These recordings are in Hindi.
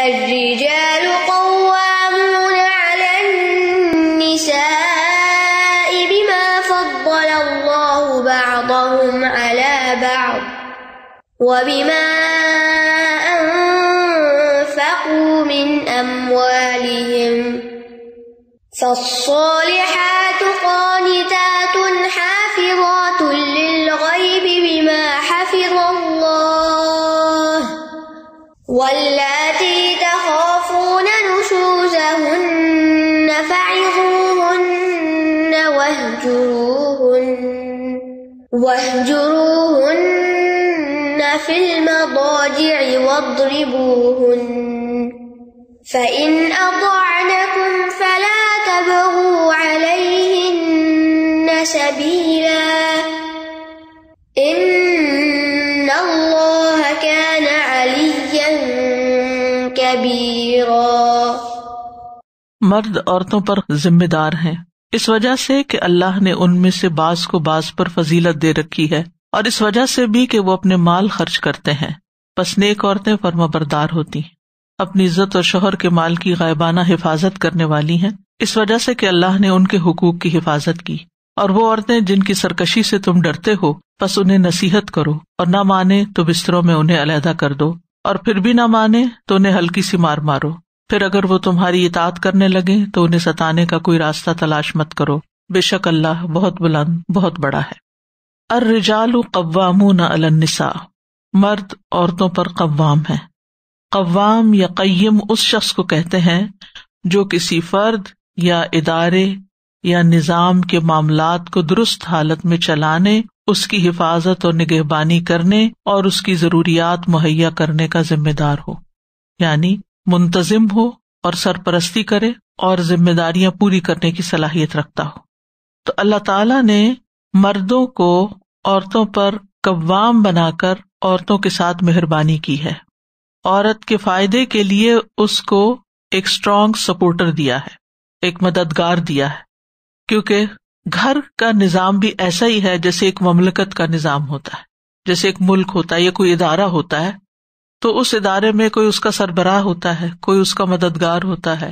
الرجال قوامون على النساء بما فضل الله بعضهم على بعض وبما أنفقوا من أموالهم فالصالحات قانتات حافظات للغيب بما حفظ الله واللاتي تخافون نشوزهن فعظوهن واهجروهن في المضاجع واضربوهن فإن أطعنكم فلا تبغوا عليهن سبيلا إن الله كان عليا كبيرا। मर्द औरतों पर जिम्मेदार हैं इस वजह से कि अल्लाह ने उनमें से बाज को बाज पर फजीलत दे रखी है और इस वजह से भी कि वो अपने माल खर्च करते हैं। बस नेक औरतें फर्माबरदार होती हैं, अपनी इज्जत और शोहर के माल की गायबाना हिफाजत करने वाली हैं इस वजह से कि अल्लाह ने उनके हुकूक की हिफाजत की। और वो औरतें जिनकी सरकशी से तुम डरते हो बस उन्हें नसीहत करो और ना माने तो बिस्तरों में उन्हें अलहदा कर दो और फिर भी ना माने तो उन्हें हल्की सी मार मारो। फिर अगर वो तुम्हारी इताअत करने लगे तो उन्हें सताने का कोई रास्ता तलाश मत करो, बेशक अल्लाह बहुत बुलंद बहुत बड़ा है। अर्रिजालु कव्वामूना अलन निसा, मर्द औरतों पर कव्वाम है। कव्वाम या क़य्यम उस शख्स को कहते हैं जो किसी फर्द या इदारे या निज़ाम के मामलात को दुरुस्त हालत में चलाने, उसकी हिफाजत और निगहबानी करने और उसकी ज़रूरियात मुहैया करने का जिम्मेदार हो, यानी मुंतज़िम हो और सरपरस्ती करे और जिम्मेदारियां पूरी करने की सलाहियत रखता हो। तो अल्लाह ताला ने मर्दों को औरतों पर कव्वाम बनाकर औरतों के साथ मेहरबानी की है। औरत के फायदे के लिए उसको एक स्ट्रांग सपोर्टर दिया है, एक मददगार दिया है, क्योंकि घर का निज़ाम भी ऐसा ही है जैसे एक ममलकत का निज़ाम होता है, जैसे एक मुल्क होता है या कोई इदारा होता है। तो उस इदारे में कोई उसका सरबराह होता है, कोई उसका मददगार होता है,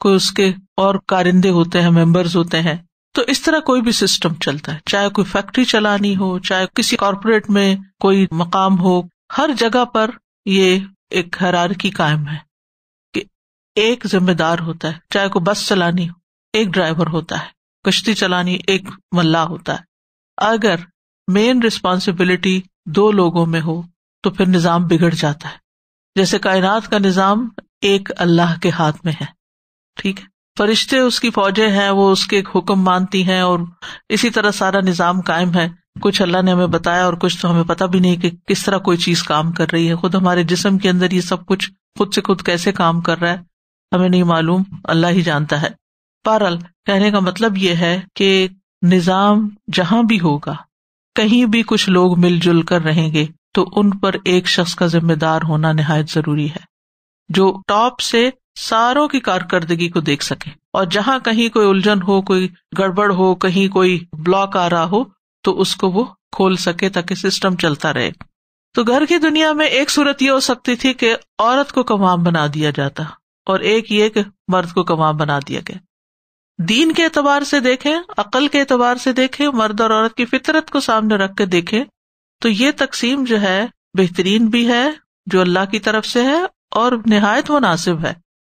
कोई उसके और कारिंदे होते हैं, मेंबर्स होते हैं। तो इस तरह कोई भी सिस्टम चलता है, चाहे कोई फैक्ट्री चलानी हो, चाहे किसी कॉरपोरेट में कोई मकाम हो, हर जगह पर ये एक हायरार्की कायम है कि एक जिम्मेदार होता है। चाहे को बस चलानी हो एक ड्राइवर होता है, कश्ती चलानी एक मल्लाह होता है। अगर मेन रिस्पॉन्सिबिलिटी दो लोगों में हो तो फिर निज़ाम बिगड़ जाता है। जैसे कायनात का निज़ाम एक अल्लाह के हाथ में है, ठीक है, फरिश्ते उसकी फौजें हैं, वो उसके हुक्म मानती हैं और इसी तरह सारा निज़ाम कायम है। कुछ अल्लाह ने हमें बताया और कुछ तो हमें पता भी नहीं कि किस तरह कोई चीज काम कर रही है। खुद हमारे जिस्म के अंदर ये सब कुछ खुद से खुद कैसे काम कर रहा है हमें नहीं मालूम, अल्लाह ही जानता है। बहरहाल कहने का मतलब ये है कि निज़ाम जहां भी होगा, कहीं भी कुछ लोग मिलजुल कर रहेंगे तो उन पर एक शख्स का जिम्मेदार होना नहायत जरूरी है जो टॉप से सारों की कारकर्दगी को देख सके। और जहां कहीं कोई उलझन हो, कोई गड़बड़ हो, कहीं कोई ब्लॉक आ रहा हो तो उसको वो खोल सके ताकि सिस्टम चलता रहे। तो घर की दुनिया में एक सूरत ये हो सकती थी कि औरत को कमाम बना दिया जाता और एक ये कि मर्द को कमाम बना दिया गया। दीन के एतबार से देखें, अकल के एतबार से देखें, मर्द और औरत की फितरत को सामने रख के देखें तो ये तकसीम जो है बेहतरीन भी है जो अल्लाह की तरफ से है और नहायत मुनासिब है।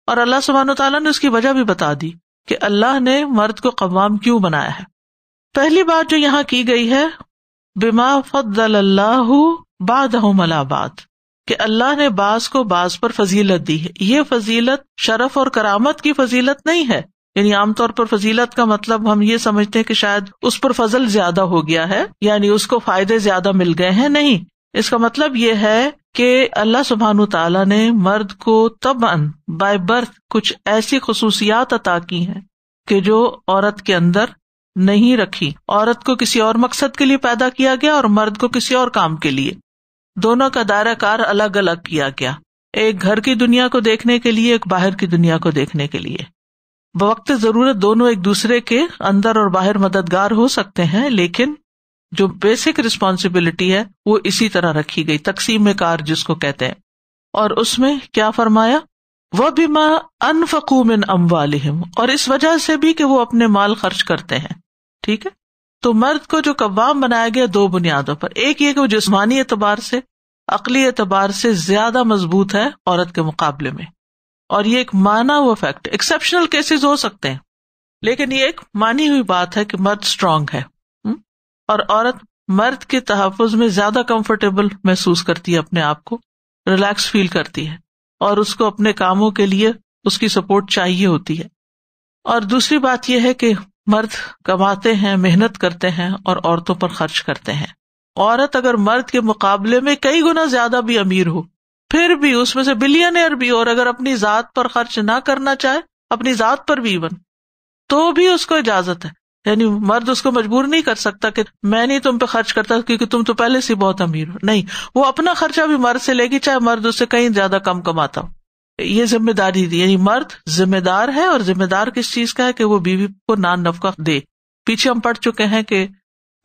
और अल्लाह सुब्हानहू तआला ने उसकी वजह भी बता दी कि अल्लाह ने मर्द को कवाम क्यों बनाया है। पहली बात जो यहाँ की गई है बिमा फद्दलल्लाहु बादहुम अला बाद, कि अल्लाह ने बाज को बाज पर फजीलत दी है। ये फजीलत शरफ और करामत की फजीलत नहीं है, यानी आमतौर पर फजीलत का मतलब हम ये समझते हैं कि शायद उस पर फजल ज्यादा हो गया है, यानी उसको फायदे ज्यादा मिल गए हैं। नहीं, इसका मतलब ये है कि अल्लाह सुब्हानहू तआला ने मर्द को तबअन बाय बर्थ कुछ ऐसी खुसूसियात अता की हैं कि जो औरत के अंदर नहीं रखी। औरत को किसी और मकसद के लिए पैदा किया गया और मर्द को किसी और काम के लिए, दोनों का दायरा कार अलग अलग किया गया, एक घर की दुनिया को देखने के लिए, एक बाहर की दुनिया को देखने के लिए। बवक्त जरूरत दोनों एक दूसरे के अंदर और बाहर मददगार हो सकते हैं, लेकिन जो बेसिक रिस्पॉन्सिबिलिटी है वो इसी तरह रखी गई, तकसीम कार जिसको कहते हैं। और उसमें क्या फरमाया, वबिमा अनफकू मिन अम्वालिहिम, और इस वजह से भी कि वो अपने माल खर्च करते हैं। ठीक है, तो मर्द को जो कव्वाम बनाया गया दो बुनियादों पर, एक ये कि वो जिस्मानी एतबार से अकली एतबार से ज्यादा मजबूत है औरत के मुकाबले में, और ये एक माना हुआ फैक्ट, एक्सेप्शनल केसेस हो सकते हैं लेकिन ये एक मानी हुई बात है कि मर्द स्ट्रांग है और औरत मर्द के तहफ़्फ़ुज़ में ज्यादा कंफर्टेबल महसूस करती है, अपने आप को रिलैक्स फील करती है और उसको अपने कामों के लिए उसकी सपोर्ट चाहिए होती है। और दूसरी बात यह है कि मर्द कमाते हैं, मेहनत करते हैं और औरतों पर खर्च करते हैं। औरत अगर मर्द के मुकाबले में कई गुना ज्यादा भी अमीर हो, फिर भी उसमें से बिलियनियर भी, और अगर अपनी जात पर खर्च ना करना चाहे, अपनी जात पर भी इवन, तो भी उसको इजाजत है। यानी मर्द उसको मजबूर नहीं कर सकता कि मैं नहीं तुम पे खर्च करता क्योंकि तुम तो पहले से बहुत अमीर हो। नहीं, वो अपना खर्चा भी मर्द से लेगी चाहे मर्द उससे कहीं ज्यादा कम कमाता हो। ये जिम्मेदारी दी, यानी मर्द जिम्मेदार है, और जिम्मेदार किस चीज का है कि वो बीवी को नान नफका दे। पीछे हम पढ़ चुके हैं कि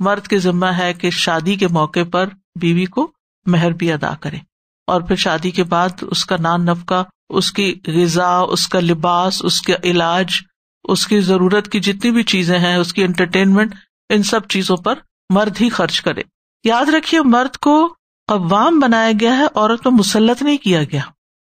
मर्द के जिम्मा है कि शादी के मौके पर बीवी को मेहर भी अदा करे, और फिर शादी के बाद उसका नान नफका, उसकी ग़िज़ा, उसका लिबास, उसका इलाज, उसकी जरूरत की जितनी भी चीजें हैं, उसकी एंटरटेनमेंट, इन सब चीजों पर मर्द ही खर्च करे। याद रखिए, मर्द को अवाम बनाया गया है, औरत पर मुसल्लत नहीं किया गया।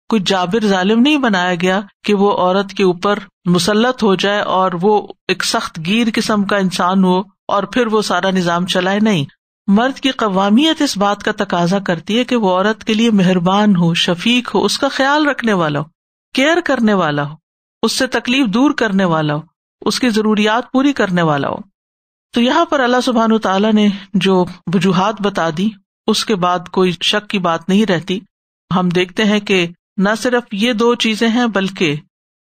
कोई जाबिर जालिम नहीं बनाया गया कि वो औरत के ऊपर मुसल्लत हो जाए और वो एक सख्त गीर किस्म का इंसान हो और फिर वो सारा निजाम चलाए। नहीं, मर्द की कवामियत इस बात का तकाजा करती है कि वो औरत के लिए मेहरबान हो, शफीक हो, उसका ख्याल रखने वाला हो, केयर करने वाला हो, उससे तकलीफ दूर करने वाला हो, उसकी जरूरियात पूरी करने वाला हो। तो यहाँ पर अल्लाह सुब्हानहू तआला ने जो वजूहात बता दी, उसके बाद कोई शक की बात नहीं रहती। हम देखते हैं कि न सिर्फ ये दो चीजें हैं बल्कि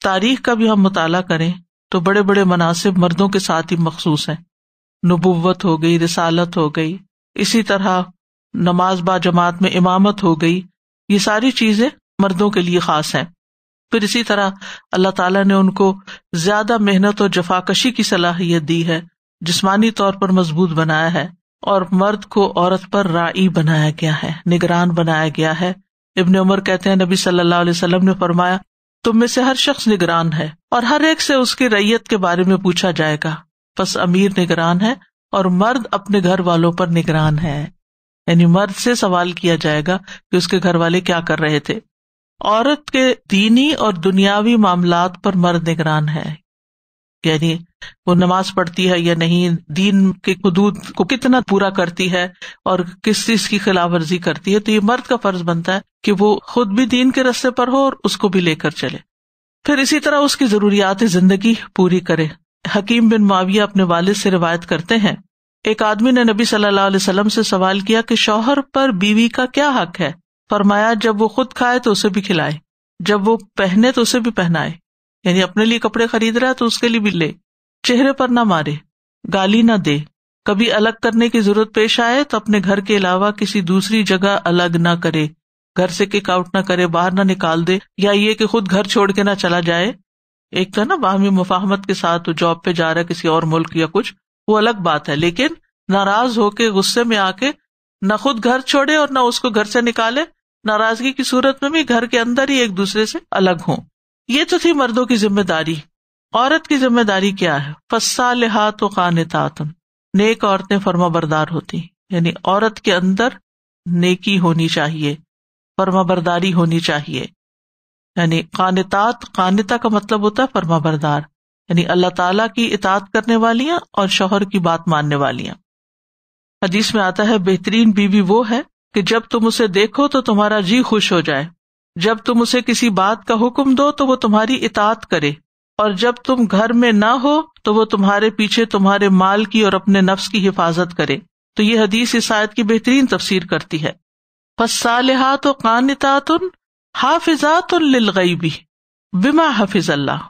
तारीख का भी हम मुताला करें तो बड़े बड़े मनासिब मर्दों के साथ ही मखसूस हैं। नबुव्वत हो गई, रिसालत हो गई, इसी तरह नमाज बा जमात में इमामत हो गई, ये सारी चीजें मर्दों के लिए खास हैं। फिर इसी तरह अल्लाह ताला ने उनको ज्यादा मेहनत और जफाकशी की सलाहियत दी है, जिस्मानी तौर पर मजबूत बनाया है, और मर्द को औरत पर राई बनाया गया है, निगरान बनाया गया है। इब्न उमर कहते हैं नबी सल्लल्लाहु अलैहि वसल्लम ने फरमाया, तुम में से हर शख्स निगरान है और हर एक से उसकी रईयत के बारे में पूछा जाएगा। बस अमीर निगरान है और मर्द अपने घर वालों पर निगरान है, यानी मर्द से सवाल किया जाएगा कि उसके घर वाले क्या कर रहे थे। औरत के दीनी और दुनियावी मामलात पर मर्द निगरान है, यानी वो नमाज पढ़ती है या नहीं, दीन के हुदूद को कितना पूरा करती है और किस चीज की खिलाफ वर्जी करती है। तो ये मर्द का फर्ज बनता है कि वो खुद भी दीन के रस्ते पर हो और उसको भी लेकर चले। फिर इसी तरह उसकी जरूरियात जिंदगी पूरी करे। हकीम बिन मुआविया अपने वालिद से रिवायत करते हैं, एक आदमी ने नबी सल्लल्लाहु अलैहि वसल्लम से सवाल किया कि शौहर पर बीवी का क्या हक है। फरमाया, जब वो खुद खाए तो उसे भी खिलाए, जब वो पहने तो उसे भी पहनाए, यानी अपने लिए कपड़े खरीद रहा है तो उसके लिए भी ले, चेहरे पर ना मारे, गाली ना दे, कभी अलग करने की जरूरत पेश आए तो अपने घर के अलावा किसी दूसरी जगह अलग ना करे, घर से किक आउट ना करे, बाहर ना निकाल दे, या ये कि खुद घर छोड़ के ना चला जाए। एक तो है ना बाहमी मुफाहमत के साथ, जॉब पे जा रहा है किसी और मुल्क या कुछ, वो अलग बात है, लेकिन नाराज होके गुस्से में आके ना खुद घर छोड़े और ना उसको घर से निकाले, नाराजगी की सूरत में भी घर के अंदर ही एक दूसरे से अलग हों। ये तो थी मर्दों की जिम्मेदारी। औरत की जिम्मेदारी क्या है? फस्सालिहात कानितातन, नेक औरतें फर्माबरदार होती, यानी औरत के अंदर नेकी होनी चाहिए, फर्माबरदारी होनी चाहिए। यानी कानितात, कानिता का मतलब होता है फर्माबरदार, यानी अल्लाह ताला की इताअत करने वालियां और शौहर की बात मानने वालियां। हदीस में आता है, बेहतरीन बीवी वो है कि जब तुम उसे देखो तो तुम्हारा जी खुश हो जाए, जब तुम उसे किसी बात का हुक्म दो तो वो तुम्हारी इताअत करे, और जब तुम घर में ना हो तो वो तुम्हारे पीछे तुम्हारे माल की और अपने नफ्स की हिफाजत करे। तो ये हदीस इस आयत की बेहतरीन तफसीर करती है। फस्सालिहात कानितातुन हाफिजातुन लिलगैबी बिमा हफिज अल्लाह,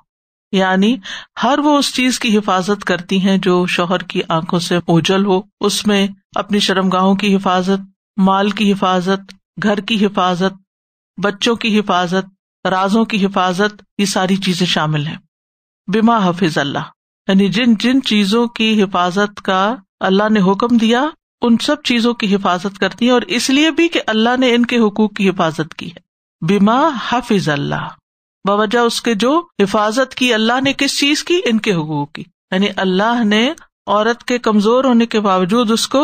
यानी हर वो उस चीज की हिफाजत करती हैं जो शौहर की आंखों से ओझल हो, उसमें अपनी शर्मगाहों की हिफाजत, माल की हिफाजत, घर की हिफाजत, बच्चों की हिफाजत, राजों की हिफाजत, ये सारी चीजें शामिल हैं। बिमा हफिज अल्लाह, यानी जिन जिन चीजों की हिफाजत का अल्लाह ने हुक्म दिया उन सब चीजों की हिफाजत करती है, और इसलिए भी कि अल्लाह ने इनके हुकूक की हिफाजत की है। बिमा हफिज अल्लाह, बवजह उसके जो हिफाजत की अल्लाह ने किस चीज की, इनके हुकूक की। यानी अल्लाह ने औरत के कमजोर होने के बावजूद उसको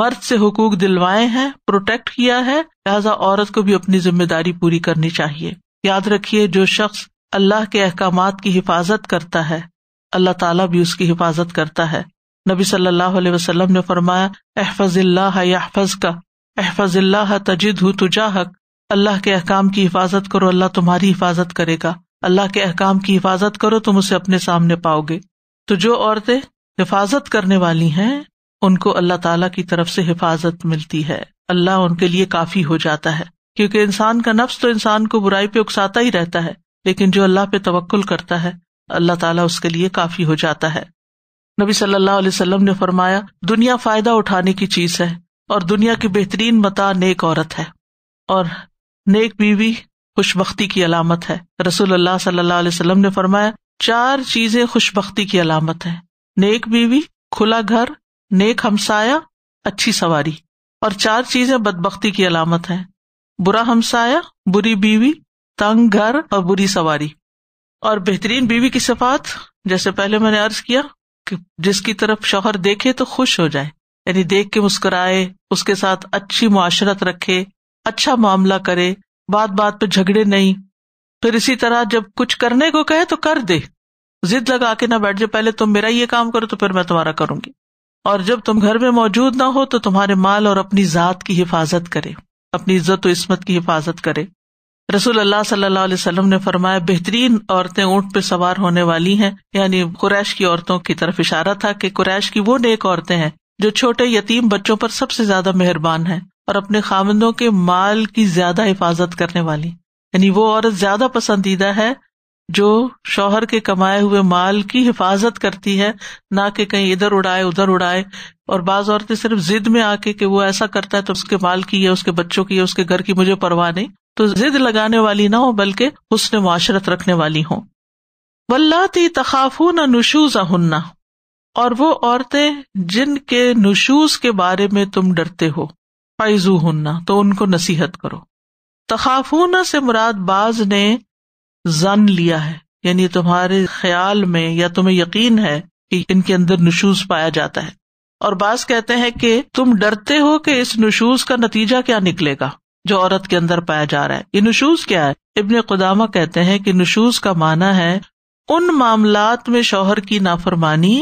मर्द से हुकूक दिलवाए हैं, प्रोटेक्ट किया है, लिहाजा औरत को भी अपनी जिम्मेदारी पूरी करनी चाहिए। याद रखिए, जो शख्स अल्लाह के अहकामात की हिफाजत करता है, अल्लाह ताला भी उसकी हिफाजत करता है। नबी सल्लल्लाहु अलैहि वसल्लम ने फरमाया, अहफज़िल्लाह यहफ़ज़का, अहफज़िल्लाह तजिदहु तुजाहक। अल्लाह के अहकाम की हिफाजत करो, अल्लाह तुम्हारी हिफाजत करेगा। अल्लाह के अहकाम की हिफाजत करो, तुम उसे अपने सामने पाओगे। तो जो औरतें हिफाजत करने वाली हैं, उनको अल्लाह ताला की तरफ से हिफाजत मिलती है, अल्लाह उनके लिए काफी हो जाता है। क्योंकि इंसान का नफ्स तो इंसान को बुराई पे उकसाता ही रहता है, लेकिन जो अल्लाह पे तवक्कुल करता है, अल्लाह ताला उसके लिए काफी हो जाता है। नबी सल्लल्लाहु अलैहि वसल्लम ने फरमाया, दुनिया फायदा उठाने की चीज है और दुनिया की बेहतरीन मता नेक औरत है, और नेक बीवी खुशबख्ती की अलामत है। रसूलुल्लाह सल्लल्लाहु अलैहि वसल्लम ने फरमाया, चार चीजें खुशबख्ती की अलामत है, नेक बीवी, खुला घर, नेक हमसाया, अच्छी सवारी। और चार चीजें बदबख्ती की अलामत हैं, बुरा हमसाया, बुरी बीवी, तंग घर और बुरी सवारी। और बेहतरीन बीवी की सिफात, जैसे पहले मैंने अर्ज किया कि जिसकी तरफ शौहर देखे तो खुश हो जाए, यानी देख के मुस्कुराए, उसके साथ अच्छी मुआशरत रखे, अच्छा मामला करे, बात बात पे झगड़े नहीं। फिर इसी तरह जब कुछ करने को कहे तो कर दे, जिद लगा के ना बैठ जाए, पहले तुम मेरा ये काम करो तो फिर मैं तुम्हारा करूंगी। और जब तुम घर में मौजूद ना हो तो तुम्हारे माल और अपनी जात की हिफाजत करे, अपनी इज्जत और इस्मत की हिफाजत करे। रसूल अल्लाह सल्लल्लाहु अलैहि वसल्लम ने फरमाया, बेहतरीन औरतें ऊंट पे सवार होने वाली हैं। यानी कुरैश की औरतों की तरफ इशारा था कि कुरैश की वो नेक औरतें हैं जो छोटे यतीम बच्चों पर सबसे ज्यादा मेहरबान हैं और अपने खामंदों के माल की ज्यादा हिफाजत करने वाली। यानी वो औरत ज्यादा पसंदीदा है जो शौहर के कमाए हुए माल की हिफाजत करती है, ना कि कहीं इधर उड़ाए उधर उड़ाए। और बाज औरतें सिर्फ जिद में आके कि वो ऐसा करता है तो उसके माल की है, उसके बच्चों की है, उसके घर की मुझे परवाह नहीं, तो जिद लगाने वाली ना हो, बल्कि हुस्न मुआशरत रखने वाली हो। वल्लाती तखाफूना नुशूज़हुन्ना, और वो औरतें जिनके नुशूज के बारे में तुम डरते हो, फ़ाइज़ूहुन्ना, तो उनको नसीहत करो। तखाफूना से मुराद बाज ने जन लिया है, यानी तुम्हारे ख्याल में या तुम्हें यकीन है कि इनके अंदर नुशूज पाया जाता है। और बाज कहते हैं कि तुम डरते हो कि इस नुशूज का नतीजा क्या निकलेगा जो औरत के अंदर पाया जा रहा है। ये नुशूज क्या है? इब्ने कुदामा कहते हैं कि नुशूज का माना है उन मामलात में शौहर की नाफरमानी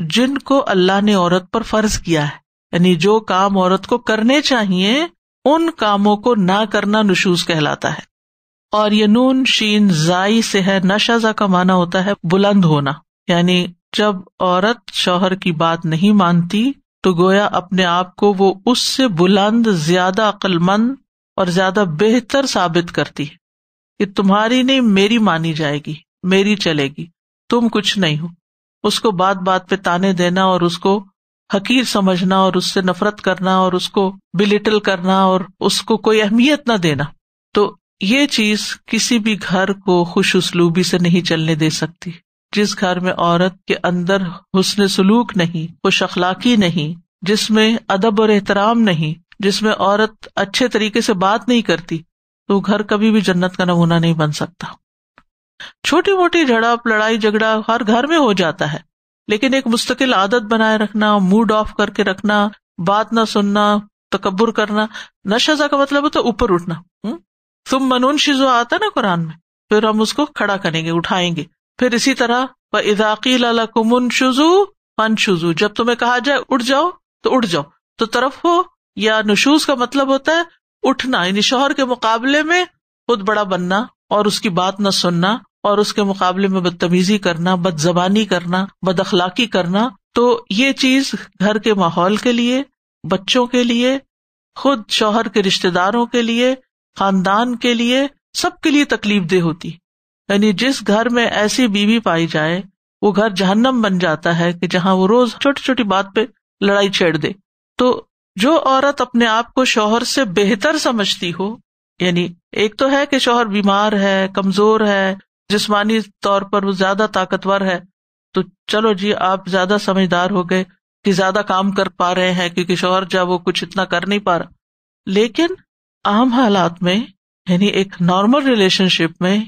जिनको अल्लाह ने औरत पर फर्ज किया है। यानी जो काम औरत को करने चाहिए उन कामों को ना करना नुशूज कहलाता है। और ये नून शीन जाई से है, नशाजा का माना होता है बुलंद होना। यानी जब औरत शौहर की बात नहीं मानती तो गोया अपने आप को वो उससे बुलंद, ज्यादा अक्लमंद और ज्यादा बेहतर साबित करती है कि तुम्हारी नहीं मेरी मानी जाएगी, मेरी चलेगी, तुम कुछ नहीं हो। उसको बात बात पे ताने देना और उसको हकीर समझना और उससे नफरत करना और उसको बिलिटल करना और उसको कोई अहमियत ना देना, तो ये चीज किसी भी घर को खुशउस्लूबी से नहीं चलने दे सकती। जिस घर में औरत के अंदर हुस्न सुलूक नहीं, खुश अखलाकी नहीं, जिसमें अदब और एहतराम नहीं, जिसमें औरत अच्छे तरीके से बात नहीं करती, तो घर कभी भी जन्नत का नमूना नहीं बन सकता। छोटी मोटी झड़प, लड़ाई झगड़ा हर घर में हो जाता है, लेकिन एक मुस्तकिल आदत बनाए रखना, मूड ऑफ करके रखना, बात ना सुनना, तकब्बुर करना, नशज़ा का मतलब होता है ऊपर उठना। तुम मनून शिजो आता ना कुरान में, फिर हम उसको खड़ा करेंगे, उठाएंगे। फिर इसी तरह व इज़ा क़ीला लकुमुन शुज़ू फ़न्शुज़ू, जब तुम्हें कहा जाए उठ जाओ तो उठ जाओ। तो तरफ हो या नुशूज का मतलब होता है उठना, यानी शौहर के मुकाबले में खुद बड़ा बनना और उसकी बात न सुनना और उसके मुकाबले में बदतमीजी करना, बदजबानी करना, बदअखलाकी करना। तो ये चीज घर के माहौल के लिए, बच्चों के लिए, खुद शौहर के रिश्तेदारों के लिए, खानदान के लिए, सबके लिए तकलीफदेह होती। यानी जिस घर में ऐसी बीवी पाई जाए वो घर जहन्नम बन जाता है कि जहां वो रोज छोटी छोटी बात पे लड़ाई छेड़ दे। तो जो औरत अपने आप को शौहर से बेहतर समझती हो, यानी एक तो है कि शौहर बीमार है, कमजोर है, जिस्मानी तौर पर वो ज्यादा ताकतवर है, तो चलो जी आप ज्यादा समझदार हो गए कि ज्यादा काम कर पा रहे हैं क्योंकि शौहर जब वो कुछ इतना कर नहीं पा रहा। लेकिन आम हालात में, यानी एक नॉर्मल रिलेशनशिप में,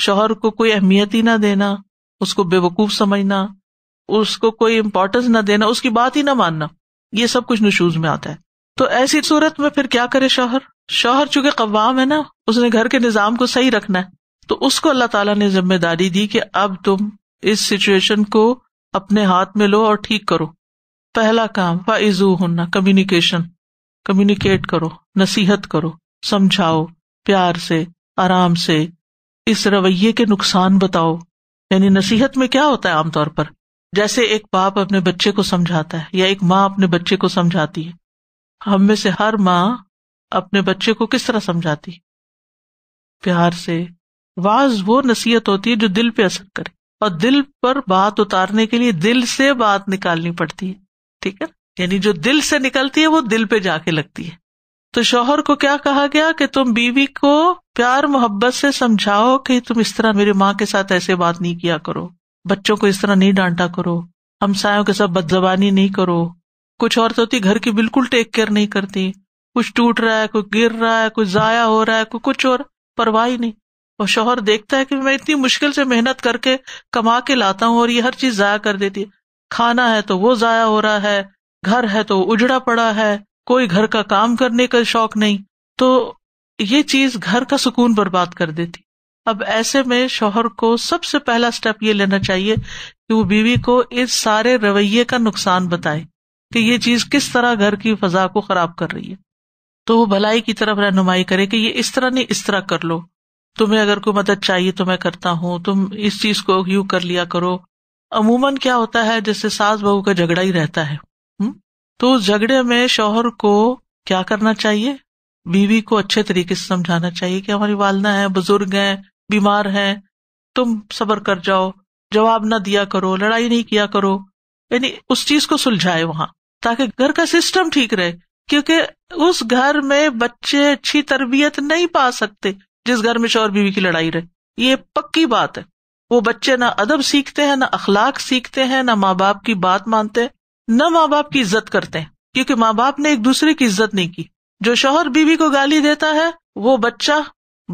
शोहर को कोई अहमियत ही ना देना, उसको बेवकूफ समझना, उसको कोई इम्पोर्टेंस ना देना, उसकी बात ही ना मानना, ये सब कुछ नुशूज में आता है। तो ऐसी सूरत में फिर क्या करे शोहर? शोहर चूंकि कव्वाम है ना, उसने घर के निजाम को सही रखना है, तो उसको अल्लाह ताला ने जिम्मेदारी दी कि अब तुम इस सिचुएशन को अपने हाथ में लो और ठीक करो। पहला काम फाइजू होना, कम्युनिकेशन, कम्युनिकेट करो, नसीहत करो, समझाओ प्यार से, आराम से, इस रवैये के नुकसान बताओ। यानी नसीहत में क्या होता है आमतौर पर, जैसे एक बाप अपने बच्चे को समझाता है या एक माँ अपने बच्चे को समझाती है, हम में से हर माँ अपने बच्चे को किस तरह समझाती है? प्यार से। वाज वो नसीहत होती है जो दिल पे असर करे, और दिल पर बात उतारने के लिए दिल से बात निकालनी पड़ती है, ठीक है। यानी जो दिल से निकलती है वो दिल पे जाके लगती है। तो शौहर को क्या कहा गया कि तुम बीवी को प्यार मोहब्बत से समझाओ कि तुम इस तरह मेरी माँ के साथ ऐसे बात नहीं किया करो, बच्चों को इस तरह नहीं डांटा करो, हमसायों के साथ बदजबानी नहीं करो। कुछ औरतें होती घर की बिल्कुल टेक केयर नहीं करती, कुछ टूट रहा है, कुछ गिर रहा है, कुछ जाया हो रहा है, कुछ और परवाह ही नहीं। और शौहर देखता है कि मैं इतनी मुश्किल से मेहनत करके कमा के लाता हूँ और ये हर चीज जाया कर देती है, खाना है तो वो जाया हो रहा है, घर है तो उजड़ा पड़ा है, कोई घर का काम करने का शौक नहीं, तो ये चीज घर का सुकून बर्बाद कर देती। अब ऐसे में शौहर को सबसे पहला स्टेप ये लेना चाहिए कि वो बीवी को इस सारे रवैये का नुकसान बताए कि ये चीज किस तरह घर की फजा को खराब कर रही है, तो वो भलाई की तरफ रहनुमाई करे कि ये इस तरह नहीं, इस तरह कर लो, तुम्हें अगर कोई मदद चाहिए तो मैं करता हूँ, तुम इस चीज को यूं कर लिया करो। अमूमन क्या होता है, जैसे सास बहू का झगड़ा ही रहता है, तो उस झगड़े में शौहर को क्या करना चाहिए? बीवी को अच्छे तरीके से समझाना चाहिए कि हमारी वालना है, बुजुर्ग हैं, बीमार हैं, तुम सब्र कर जाओ, जवाब ना दिया करो, लड़ाई नहीं किया करो। यानी उस चीज को सुलझाए वहां, ताकि घर का सिस्टम ठीक रहे, क्योंकि उस घर में बच्चे अच्छी तरबियत नहीं पा सकते जिस घर में शौहर बीवी की लड़ाई रहे। ये पक्की बात है, वो बच्चे ना अदब सीखते हैं, ना अखलाक सीखते हैं, ना माँ बाप की बात मानते हैं, ना माँ बाप की इज्जत करते हैं, क्योंकि माँ बाप ने एक दूसरे की इज्जत नहीं की। जो शौहर बीवी को गाली देता है वो बच्चा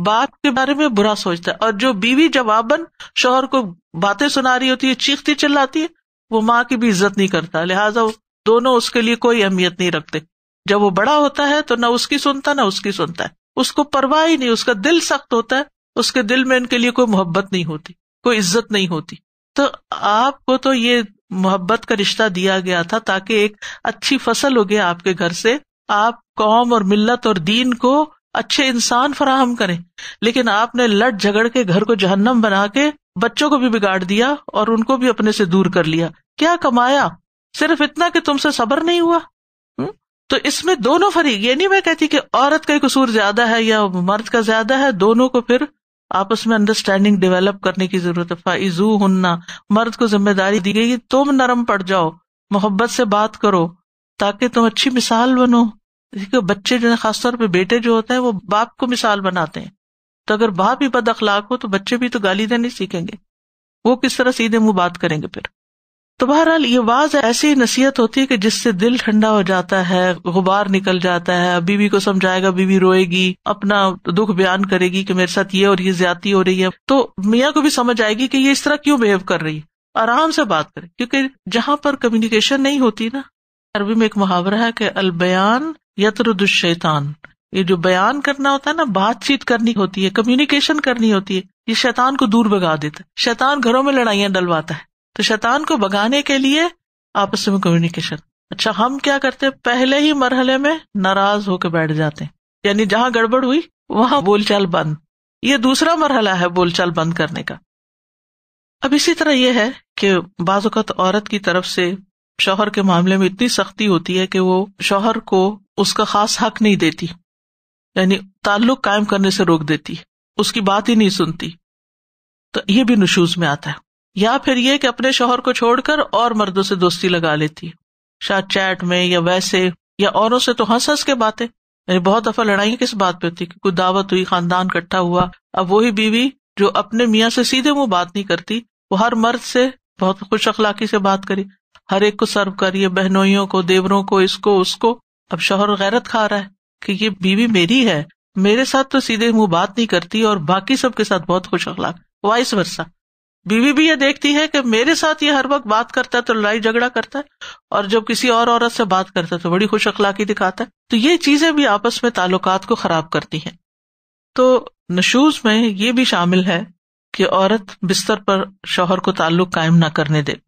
बाप के बारे में बुरा सोचता है, और जो बीवी जवाबन शौहर को बातें सुना रही होती है, चीखती चिल्लाती है, वो माँ की भी इज्जत नहीं करता, लिहाजा दोनों उसके लिए कोई अहमियत नहीं रखते। जब वो बड़ा होता है तो ना उसकी सुनता, ना उसकी सुनता है, उसको परवाह ही नहीं, उसका दिल सख्त होता है, उसके दिल में इनके लिए कोई मोहब्बत नहीं होती, कोई इज्जत नहीं होती। तो आपको तो ये मोहब्बत का रिश्ता दिया गया था ताकि एक अच्छी फसल हो गई आपके घर से, आप कौम और मिल्लत और दीन को अच्छे इंसान फराहम करें, लेकिन आपने लड़ झगड़ के घर को जहन्नम बना के बच्चों को भी बिगाड़ दिया और उनको भी अपने से दूर कर लिया। क्या कमाया? सिर्फ इतना कि तुमसे सब्र नहीं हुआ। तो इसमें दोनों फरीक, ये नहीं मैं कहती कि औरत का कसूर ज्यादा है या मर्द का ज्यादा है, दोनों को फिर आपस में अंडरस्टैंडिंग डेवलप करने की जरूरत है। फाइजू हुन्ना, मर्द को जिम्मेदारी दी गई, तुम नरम पड़ जाओ, मोहब्बत से बात करो ताकि तुम अच्छी मिसाल बनो। क्योंकि बच्चे जो है, खासतौर पे बेटे जो होते हैं, वो बाप को मिसाल बनाते हैं, तो अगर बाप ही बद अखलाक हो तो बच्चे भी तो गाली देने सीखेंगे, वो किस तरह सीधे मुंह बात करेंगे फिर। तो बहरहाल ये वाज ऐसी नसीहत होती है कि जिससे दिल ठंडा हो जाता है, गुबार निकल जाता है। बीवी को समझाएगा, बीवी रोएगी, अपना दुख बयान करेगी कि मेरे साथ ये और ये ज्यादती हो रही है, तो मियाँ को भी समझ आएगी कि ये इस तरह क्यों बिहेव कर रही है। आराम से बात करे, क्योंकि जहां पर कम्युनिकेशन नहीं होती ना, अरबी में एक मुहावरा है कि अल बयान यतरुदु शैतान, ये जो बयान करना होता है ना, बातचीत करनी होती है, कम्युनिकेशन करनी होती है, ये शैतान को दूर भगा देता है। शैतान घरों में लड़ाइयां डलवाता है, तो शैतान को भगाने के लिए आपस में कम्युनिकेशन। अच्छा, हम क्या करते हैं, पहले ही मरहले में नाराज होकर बैठ जाते हैं, यानी जहां गड़बड़ हुई वहां बोलचाल बंद। ये दूसरा मरहला है बोलचाल बंद करने का। अब इसी तरह यह है कि बाज़ औक़ात औरत की तरफ से शौहर के मामले में इतनी सख्ती होती है कि वो शौहर को उसका खास हक नहीं देती, यानी ताल्लुक कायम करने से रोक देती, उसकी बात ही नहीं सुनती, तो ये भी नुशूज में आता है। या फिर ये कि अपने शौहर को छोड़कर और मर्दों से दोस्ती लगा लेती है, शायद चैट में या वैसे, या औरों से तो हंस हंस के बातें। यानी बहुत दफा लड़ाई किस बात पे होती है कि कोई दावत हुई, खानदान इकट्ठा हुआ, अब वही बीवी जो अपने मियाँ से सीधे मुंह बात नहीं करती, वो हर मर्द से बहुत खुश अखलाकी से बात करी, हर एक को सर्व करिए, बहनोइयों को, देवरों को, इसको उसको। अब शौहर गैरत खा रहा है कि ये बीवी मेरी है, मेरे साथ तो सीधे मुंह बात नहीं करती और बाकी सबके साथ बहुत खुश अखलाक। Vice versa. बीवी भी ये देखती है कि मेरे साथ ये हर वक्त बात करता है तो लड़ाई झगड़ा करता है, और जब किसी और औरत से बात करता है तो बड़ी खुश अखलाकी दिखाता है। तो ये चीजें भी आपस में ताल्लुकात को खराब करती हैं। तो नशूज में ये भी शामिल है कि औरत बिस्तर पर शौहर को ताल्लुक कायम ना करने दे।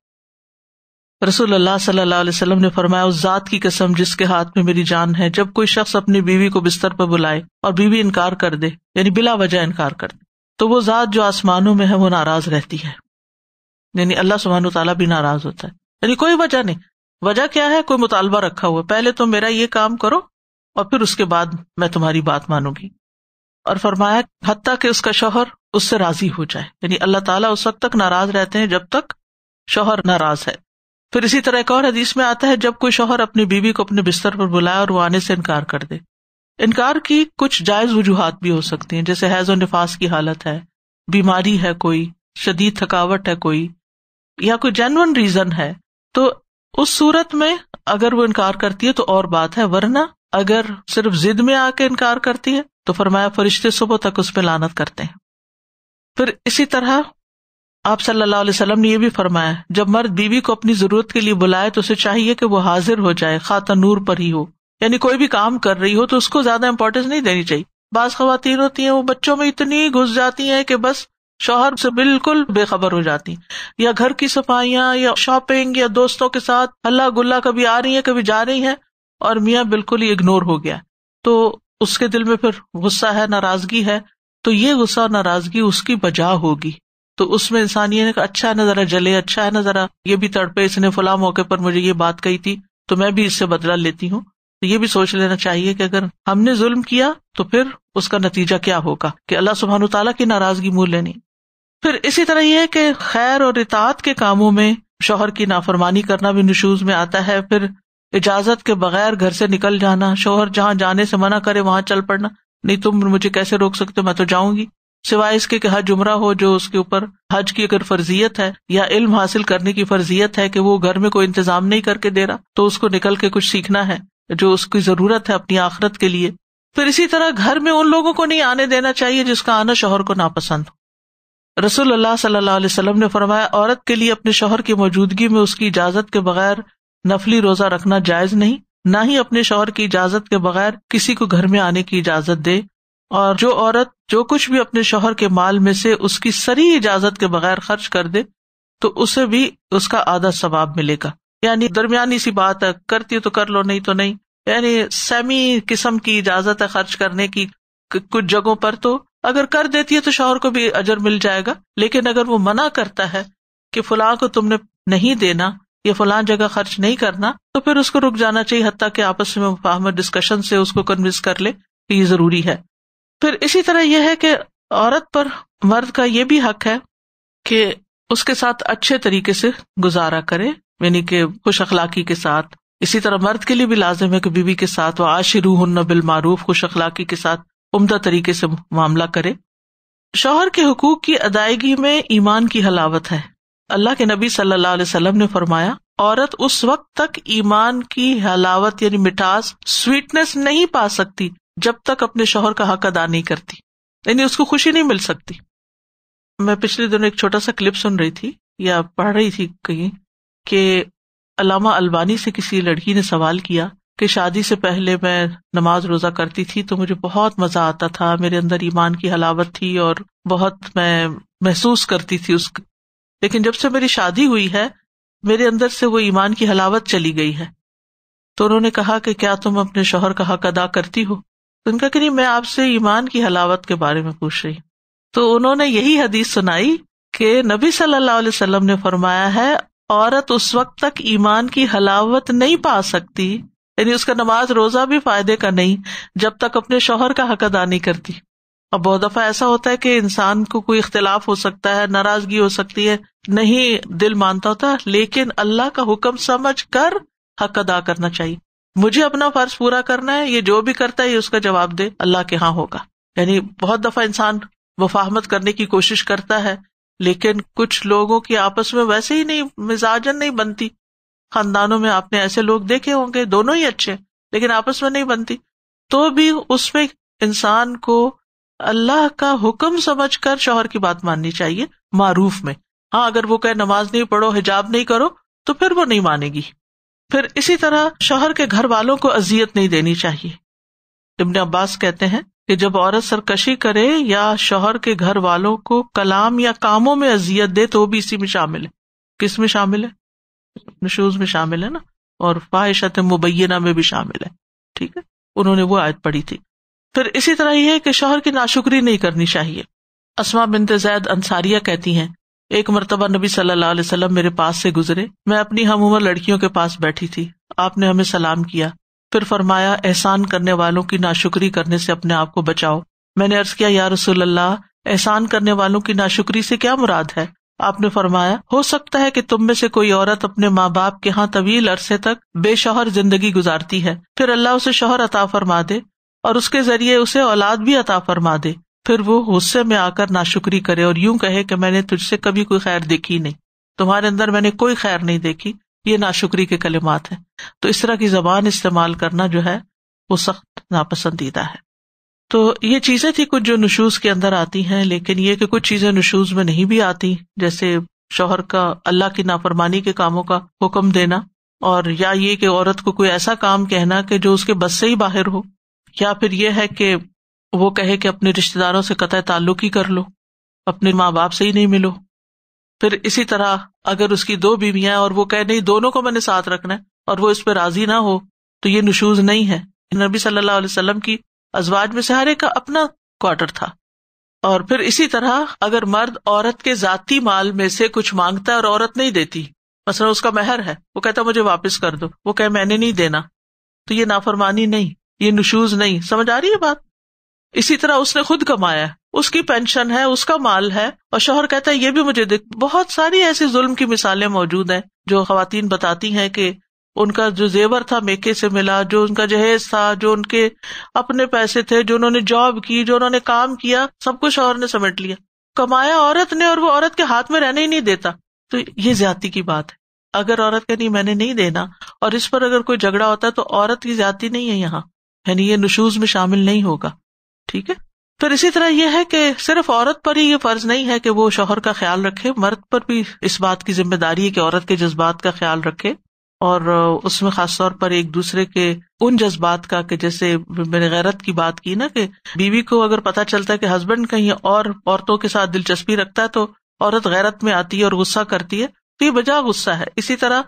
रसूलुल्लाह सल्लल्लाहु अलैहि वसल्लम ने फरमाया, उस जात की कसम जिसके हाथ में मेरी जान है, जब कोई शख्स अपनी बीवी को बिस्तर पर बुलाए और बीवी इनकार कर दे, यानी बिला वजह इनकार कर दे, तो वो जात जो आसमानों में है वो नाराज रहती है, यानी अल्लाह सुब्हानहू तआला भी नाराज होता है। यानी कोई वजह नहीं। वजह क्या है? कोई मुतालबा रखा हुआ, पहले तुम मेरा ये काम करो और फिर उसके बाद मैं तुम्हारी बात मानूंगी। और फरमाया हत्ता कि उसका शौहर उससे राजी हो जाए, यानी अल्लाह ताला उस वक्त तक नाराज रहते हैं जब तक शौहर नाराज है। फिर इसी तरह एक और हदीस में आता है, जब कोई शौहर अपनी बीवी को अपने बिस्तर पर बुलाए और वो आने से इनकार कर दे। इनकार की कुछ जायज वजूहात भी हो सकती हैं, जैसे हैज़ और निफास की हालत है, बीमारी है कोई, शदीद थकावट है कोई, या कोई जेन्युइन रीजन है। तो उस सूरत में अगर वो इनकार करती है तो और बात है, वरना अगर सिर्फ जिद में आके इनकार करती है तो फरमाया फरिश्ते सुबह तक उस पर लानत करते हैं। फिर इसी तरह आप सल्लल्लाहु अलैहि वसल्लम ने यह भी फरमाया, जब मर्द बीवी को अपनी जरूरत के लिए बुलाए तो उसे चाहिए कि वो हाजिर हो जाए, खाते नूर पर ही हो, यानी कोई भी काम कर रही हो तो उसको ज्यादा इंपॉर्टेंस नहीं देनी चाहिए। बाज खवातीन होती हैं वो बच्चों में इतनी घुस जाती हैं कि बस शौहर से बिल्कुल बेखबर हो जाती हैं, या घर की सफाइयां या शॉपिंग या दोस्तों के साथ हल्ला गुल्ला, कभी आ रही हैं कभी जा रही हैं, और मियां बिल्कुल ही इग्नोर हो गया। तो उसके दिल में फिर गुस्सा है, नाराजगी है, तो ये गुस्सा और नाराजगी उसकी वजह होगी। तो उसमें इंसान ये अच्छा है ना जरा जले, अच्छा है ना जरा ये भी तड़पे, इसने फला मौके पर मुझे ये बात कही थी तो मैं भी इससे बदला लेती हूँ। तो ये भी सोच लेना चाहिए कि अगर हमने जुल्म किया तो फिर उसका नतीजा क्या होगा, कि अल्लाह सुब्हानहू तआला की नाराजगी मोल लेनी। फिर इसी तरह यह है कि खैर और इताअत के कामों में शौहर की नाफरमानी करना भी नुशूज में आता है। फिर इजाजत के बगैर घर से निकल जाना, शौहर जहां जाने से मना करे वहां चल पड़ना, नहीं तुम मुझे कैसे रोक सकते, मैं तो जाऊंगी, सिवाय इसके कि हज उमरा हो जो उसके ऊपर हज की अगर फर्जियत है या इल्म हासिल करने की फर्जियत है कि वो घर में कोई इंतजाम नहीं करके दे रहा, तो उसको निकल के कुछ सीखना है जो उसकी जरूरत है अपनी आखिरत के लिए। फिर इसी तरह घर में उन लोगों को नहीं आने देना चाहिए जिसका आना शौहर को नापसंद हो। रसूलुल्लाह सल्लल्लाहु अलैहि वसल्लम ने फरमाया, औरत के लिए अपने शौहर की मौजूदगी में उसकी इजाजत के बगैर नफली रोजा रखना जायज नहीं, ना ही अपने शौहर की इजाजत के बगैर किसी को घर में आने की इजाजत दे। और जो औरत जो कुछ भी अपने शौहर के माल में से उसकी सरी इजाजत के बगैर खर्च कर दे तो उसे भी उसका आधा सवाब मिलेगा। यानी दरमियानी सी बात है, करती हो तो कर लो, नहीं तो नहीं, यानी सेमी किस्म की इजाजत है खर्च करने की। कुछ जगहों पर तो अगर कर देती है तो शौहर को भी अजर मिल जाएगा, लेकिन अगर वो मना करता है कि फलां को तुमने नहीं देना या फलां जगह खर्च नहीं करना, तो फिर उसको रुक जाना चाहिए, हत्ता कि आपस में मुफाहमत डिस्कशन से उसको कन्विंस कर ले कि ये जरूरी है। फिर इसी तरह यह है कि औरत पर मर्द का ये भी हक है कि उसके साथ अच्छे तरीके से गुजारा करे, यानी कि खुश अखलाकी के साथ। इसी तरह मर्द के लिए भी लाजिम है कि बीवी के साथ वह आशिरूहुन्ना बिल मारूफ, खुश अखलाकी के साथ उम्दा तरीके से मामला करे। शौहर के हुकूक की अदायगी में ईमान की हलावत है। अल्लाह के नबी सल्लल्लाहु अलैहि वसल्लम ने फरमाया, औरत उस वक्त तक ईमान की हलावत यानी मिठास, स्वीटनेस नहीं पा सकती जब तक अपने शौहर का हक अदा नहीं करती, यानी उसको खुशी नहीं मिल सकती। मैं पिछले दिनों एक छोटा सा क्लिप सुन रही थी या पढ़ रही थी कहीं कि अल्लामा अल्बानी से किसी लड़की ने सवाल किया कि शादी से पहले मैं नमाज रोजा करती थी तो मुझे बहुत मजा आता था, मेरे अंदर ईमान की हलावत थी और बहुत मैं महसूस करती थी उसको, लेकिन जब से मेरी शादी हुई है मेरे अंदर से वो ईमान की हलावत चली गई है। तो उन्होंने कहा कि क्या तुम अपने शौहर का हक अदा करती हो? तो उनका कि नहीं, मैं आपसे ईमान की हलावत के बारे में पूछ रही। तो उन्होंने यही हदीस सुनाई कि नबी सल्लल्लाहु अलैहि वसल्लम ने फरमाया है, औरत उस वक्त तक ईमान की हलावत नहीं पा सकती, यानी उसका नमाज रोजा भी फायदे का नहीं, जब तक अपने शौहर का हक अदा नहीं करती। अब बहुत दफा ऐसा होता है कि इंसान को कोई इख्तिलाफ हो सकता है, नाराजगी हो सकती है, नहीं दिल मानता होता, लेकिन अल्लाह का हुक्म समझ कर हक अदा करना चाहिए। मुझे अपना फर्ज पूरा करना है, ये जो भी करता है ये उसका जवाब दे अल्लाह के हाँ होगा। यानी बहुत दफा इंसान मुफाहमत करने की कोशिश करता है, लेकिन कुछ लोगों की आपस में वैसे ही नहीं, मिजाजन नहीं बनती। खानदानों में आपने ऐसे लोग देखे होंगे, दोनों ही अच्छे लेकिन आपस में नहीं बनती, तो भी उसमें इंसान को अल्लाह का हुक्म समझकर शौहर की बात माननी चाहिए मारूफ में। हाँ, अगर वो कहे नमाज नहीं पढ़ो, हिजाब नहीं करो, तो फिर वो नहीं मानेगी। फिर इसी तरह शौहर के घर वालों को अजियत नहीं देनी चाहिए। इब्न अब्बास कहते हैं कि जब औरत सरकशी करे या शौहर के घर वालों को कलाम या कामों में अजियत दे तो वो भी इसी में शामिल है। किस में शामिल है? नशूज में शामिल है ना, और फाहिशत मुबैना में भी शामिल है। ठीक है, उन्होंने वो आयत पढ़ी थी। फिर इसी तरह यह है कि शौहर की नाशुक्री नहीं करनी चाहिए। अस्मा बिन्त ज़ैद अंसारिया कहती हैं, एक मरतबा नबी सल्लल्लाहु अलैहि वसल्लम मेरे पास से गुजरे, मैं अपनी हम उम्र लड़कियों के पास बैठी थी। आपने हमें सलाम किया, फिर फरमाया एहसान करने वालों की नाशुक्री करने से अपने आप को बचाओ। मैंने अर्ज किया, या रसूल अल्लाह, एहसान करने वालों की नाशुक्री से क्या मुराद है? आपने फरमाया, हो सकता है कि तुम में से कोई औरत अपने माँ बाप के यहाँ तवील अरसे तक बेशौहर जिंदगी गुजारती है, फिर अल्लाह उसे शौहर अता फरमा दे और उसके जरिए उसे औलाद भी अता फरमा दे, फिर वो गुस्से में आकर नाशुक्री करे और यूं कहे कि मैंने तुझसे कभी कोई खैर देखी नहीं, तुम्हारे अंदर मैंने कोई खैर नहीं देखी। ये नाशुक्री के कलिमात हैं। तो इस तरह की जबान इस्तेमाल करना जो है वो सख्त नापसंदीदा है। तो ये चीजें थी कुछ जो नुशूज के अंदर आती हैं, लेकिन ये कि कुछ चीजें नुशूज में नहीं भी आती, जैसे शौहर का अल्लाह की नाफरमानी के कामों का हुक्म देना, और या ये कि औरत को कोई ऐसा काम कहना कि जो उसके बस से ही बाहर हो, या फिर यह है कि वो कहे कि अपने रिश्तेदारों से कतई ताल्लुक ही कर लो, अपने माँ बाप से ही नहीं मिलो। फिर इसी तरह अगर उसकी दो बीवियां हैं और वो कहे नहीं दोनों को मैंने साथ रखना है और वो इस पर राजी ना हो, तो ये नुशूज नहीं है। नबी सल्लल्लाहु अलैहि वसल्लम की अजवाज में से हर एक का अपना क्वार्टर था। और फिर इसी तरह अगर मर्द औरत के जाती माल में से कुछ मांगता है और औरत नहीं देती, मसलन उसका मेहर है, वो कहता मुझे वापस कर दो, वो कहे मैंने नहीं देना, तो ये नाफरमानी नहीं, ये नुशूज नहीं। समझ आ रही है बात? इसी तरह उसने खुद कमाया है, उसकी पेंशन है, उसका माल है, और शौहर कहता है ये भी मुझे दे। बहुत सारी ऐसी जुल्म की मिसालें मौजूद हैं जो खवातीन बताती हैं कि उनका जो जेवर था मेके से मिला, जो उनका जहेज था, जो उनके अपने पैसे थे, जो उन्होंने जॉब की, जो उन्होंने काम किया, सब कुछ शौहर ने समेट लिया, कमाया औरत ने, और वो औरत के हाथ में रहने ही नहीं देता, तो ये ज्यादती की बात है। अगर औरत कह नहीं मैंने नहीं देना और इस पर अगर कोई झगड़ा होता है तो औरत की ज्यादती नहीं है यहाँ, यानी ये नुशूज में शामिल नहीं होगा। ठीक है। फिर इसी तरह यह है कि सिर्फ औरत पर ही ये फर्ज नहीं है कि वो शौहर का ख्याल रखे, मर्द पर भी इस बात की जिम्मेदारी है कि औरत के जज्बात का ख्याल रखे, और उसमें खासतौर पर एक दूसरे के उन जज्बात का कि जैसे मैंने गैरत की बात की ना, कि बीवी को अगर पता चलता है कि हस्बैंड कहीं और औरतों के साथ दिलचस्पी रखता है तो औरत गैरत में आती है और गुस्सा करती है, तो ये बजा गुस्सा है। इसी तरह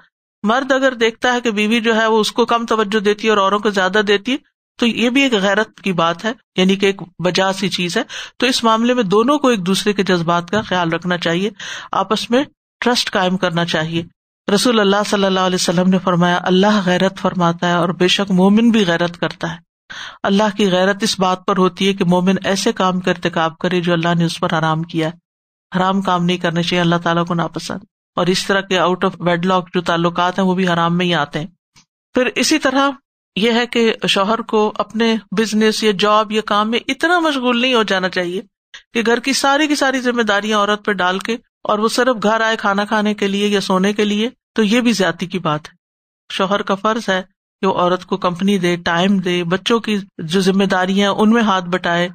मर्द अगर देखता है कि बीवी जो है वो उसको कम तवज्जो देती है और औरों को ज्यादा देती है, तो ये भी एक गैरत की बात है, यानी कि एक बजा सी चीज है। तो इस मामले में दोनों को एक दूसरे के जज्बात का ख्याल रखना चाहिए, आपस में ट्रस्ट कायम करना चाहिए। रसूल अल्लाह सल्लल्लाहु अलैहि वसल्लम ने फरमाया, अल्लाह गैरत फरमाता है और बेशक मोमिन भी गैरत करता है। अल्लाह की गैरत इस बात पर होती है कि मोमिन ऐसे काम का इर्तिकाब करे जो अल्लाह ने उस पर हराम किया है। हराम काम नहीं करने चाहिए, अल्लाह ताला को नापसंद, और इस तरह के आउट ऑफ वेडलॉक जो ताल्लुकात हैं वो भी हराम में ही आते हैं। फिर इसी तरह यह है कि शौहर को अपने बिजनेस या जॉब या काम में इतना मशगूल नहीं हो जाना चाहिए कि घर की सारी जिम्मेदारियां औरत पर डाल के और वो सिर्फ घर आए खाना खाने के लिए या सोने के लिए, तो ये भी ज्यादती की बात है। शौहर का फर्ज है कि वो औरत को कंपनी दे, टाइम दे, बच्चों की जो जिम्मेदारियां उनमें हाथ बटाए,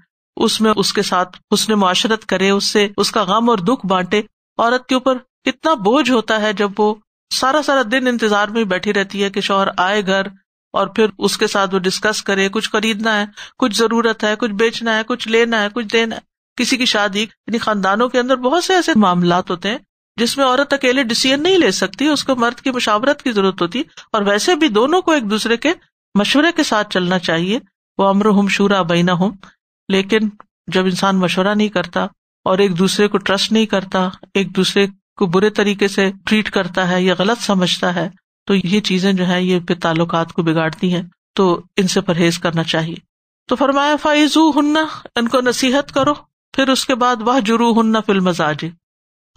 उसमें उसके साथ उसने मुआशरत करे, उससे उसका गम और दुख बांटे। औरत के ऊपर कितना बोझ होता है जब वो सारा सारा दिन इंतजार में बैठी रहती है कि शौहर आए घर और फिर उसके साथ वो डिस्कस करे, कुछ खरीदना है, कुछ जरूरत है, कुछ बेचना है, कुछ लेना है, कुछ देना है, किसी की शादी। यानी खानदानों के अंदर बहुत से ऐसे मामलात होते हैं जिसमें औरत अकेले डिसीजन नहीं ले सकती, उसको मर्द की मशावरत की जरूरत होती है। और वैसे भी दोनों को एक दूसरे के मशवरे के साथ चलना चाहिए, वो अमरुहुम शूरा बैनहुम। लेकिन जब इंसान मशवरा नहीं करता और एक दूसरे को ट्रस्ट नहीं करता, एक दूसरे को बुरे तरीके से ट्रीट करता है या गलत समझता है, तो ये चीजें जो है ये फिर ताल्लुकात को बिगाड़ती हैं, तो इनसे परहेज करना चाहिए। तो फरमाया फाइजू हुन्ना, इनको नसीहत करो, फिर उसके बाद वह जुरू हुन्ना फिल मजाजे।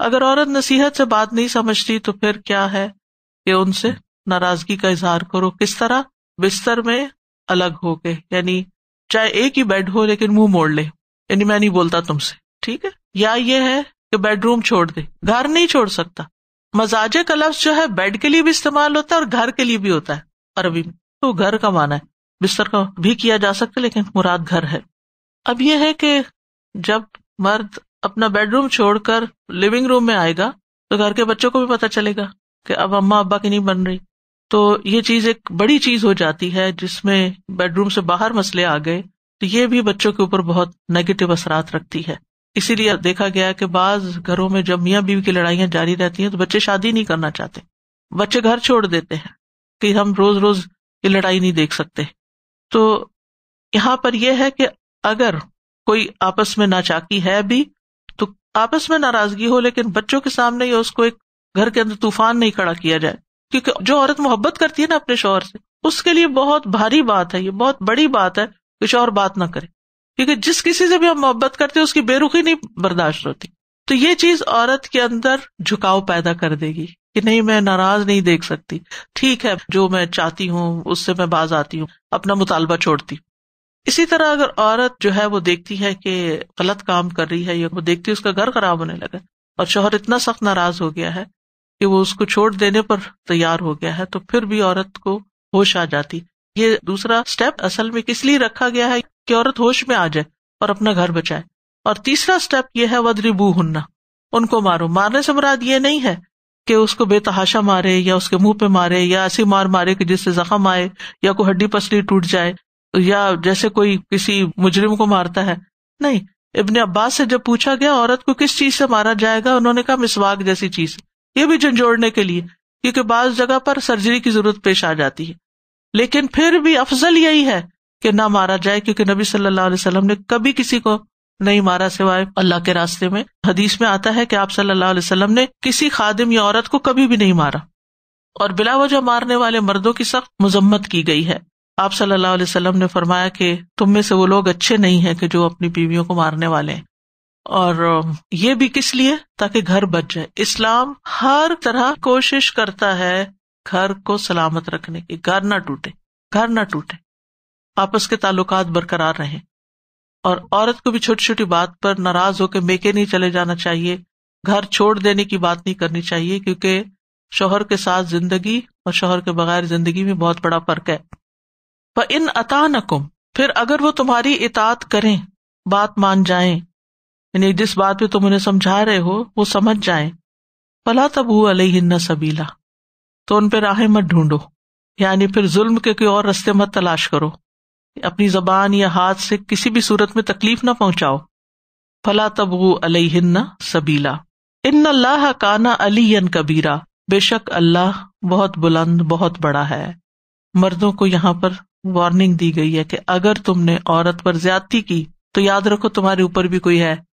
अगर औरत नसीहत से बात नहीं समझती तो फिर क्या है कि उनसे नाराजगी का इजहार करो। किस तरह? बिस्तर में अलग होके, यानी चाहे एक ही बेड हो लेकिन मुंह मोड़ ले, यानी मैं नहीं बोलता तुमसे, ठीक है। या ये है कि बेडरूम छोड़ दे, घर नहीं छोड़ सकता। मजाजे का लफ्ज जो है बेड के लिए भी इस्तेमाल होता है और घर के लिए भी होता है अरबी में, तो घर का माना है, बिस्तर का भी किया जा सकता है लेकिन मुराद घर है। अब यह है कि जब मर्द अपना बेडरूम छोड़कर लिविंग रूम में आएगा तो घर के बच्चों को भी पता चलेगा कि अब अम्मा अब्बा की नहीं बन रही। तो ये चीज एक बड़ी चीज हो जाती है जिसमें बेडरूम से बाहर मसले आ गए, तो ये भी बच्चों के ऊपर बहुत नेगेटिव असरात रखती है। इसीलिए देखा गया कि बाज घरों में जब मियां बीवी की लड़ाइयां जारी रहती हैं तो बच्चे शादी नहीं करना चाहते, बच्चे घर छोड़ देते हैं कि हम रोज रोज ये लड़ाई नहीं देख सकते। तो यहाँ पर यह है कि अगर कोई आपस में नाचाकी है भी तो आपस में नाराजगी हो, लेकिन बच्चों के सामने या उसको एक घर के अंदर तूफान नहीं खड़ा किया जाए, क्योंकि जो औरत मोहब्बत करती है ना अपने शौहर से, उसके लिए बहुत भारी बात है, ये बहुत बड़ी बात है कि शौहर बात ना करे, क्योंकि जिस किसी से भी हम मोहब्बत करते हैं उसकी बेरुखी नहीं बर्दाश्त होती। तो ये चीज औरत के अंदर झुकाव पैदा कर देगी कि नहीं, मैं नाराज नहीं देख सकती, ठीक है जो मैं चाहती हूँ उससे मैं बाज आती हूँ, अपना मुतालबा छोड़ती। इसी तरह अगर औरत जो है वो देखती है कि गलत काम कर रही है या वो देखती है उसका घर खराब होने लगा और शौहर इतना सख्त नाराज हो गया है कि वो उसको छोड़ देने पर तैयार हो गया है, तो फिर भी औरत को होश आ जाती। ये दूसरा स्टेप असल में इसलिए रखा गया है कि औरत होश में आ जाए और अपना घर बचाए। और तीसरा स्टेप यह है वदरिबूहुन्ना, उनको मारो। मारने से मुराद ये नहीं है कि उसको बेतहाशा मारे या उसके मुंह पे मारे या ऐसी मार मारे कि जिससे जख्म आए या कोई हड्डी पसली टूट जाए या जैसे कोई किसी मुजरिम को मारता है, नहीं। इब्ने अब्बास से जब पूछा गया औरत को किस चीज से मारा जाएगा, उन्होंने कहा मिसवाक जैसी चीज, ये भी झंझोड़ने के लिए, क्योंकि बाज जगह पर सर्जरी की जरूरत पेश आ जाती है। लेकिन फिर भी अफजल यही है कि ना मारा जाए, क्योंकि नबी सल्लल्लाहु अलैहि वसल्लम ने कभी किसी को नहीं मारा सिवाय अल्लाह के रास्ते में। हदीस में आता है कि आप सल्लल्लाहु अलैहि वसल्लम ने किसी खादिम या औरत को कभी भी नहीं मारा, और बिलावजह मारने वाले मर्दों की सख्त मुजम्मत की गई है। आप सल्लल्लाहु अलैहि वसल्लम ने फरमाया कि तुम में से वो लोग अच्छे नहीं है कि जो अपनी बीवियों को मारने वाले हैं, और ये भी किस लिए, ताकि घर बच जाए। इस्लाम हर तरह कोशिश करता है घर को सलामत रखने की, घर ना टूटे, आपस के ताल्लुकात बरकरार रहें। और औरत को भी छोटी छोटी बात पर नाराज होकर मेके नहीं चले जाना चाहिए, घर छोड़ देने की बात नहीं करनी चाहिए, क्योंकि शौहर के साथ जिंदगी और शौहर के बगैर जिंदगी में बहुत बड़ा फर्क है। इन अतानकुम, फिर अगर वो तुम्हारी इतात करें, बात मान जाएं, यानी जिस बात पे तुम उन्हें समझा रहे हो वो समझ जाएं, फला तबू अलैहिन्ना सबीला, तो उन पे राहें मत ढूंढो, यानी फिर जुल्म के कोई और रस्ते मत तलाश करो, अपनी जबान या हाथ से किसी भी सूरत में तकलीफ ना पहुंचाओ। फला तबू अलैहिन्ना सबीला, इन्नल्लाह काना अलियन कबीरा, बेशक अल्लाह बहुत बुलंद बहुत बड़ा है। मर्दों को यहाँ पर वार्निंग दी गई है कि अगर तुमने औरत पर ज्यादती की तो याद रखो तुम्हारे ऊपर भी कोई है,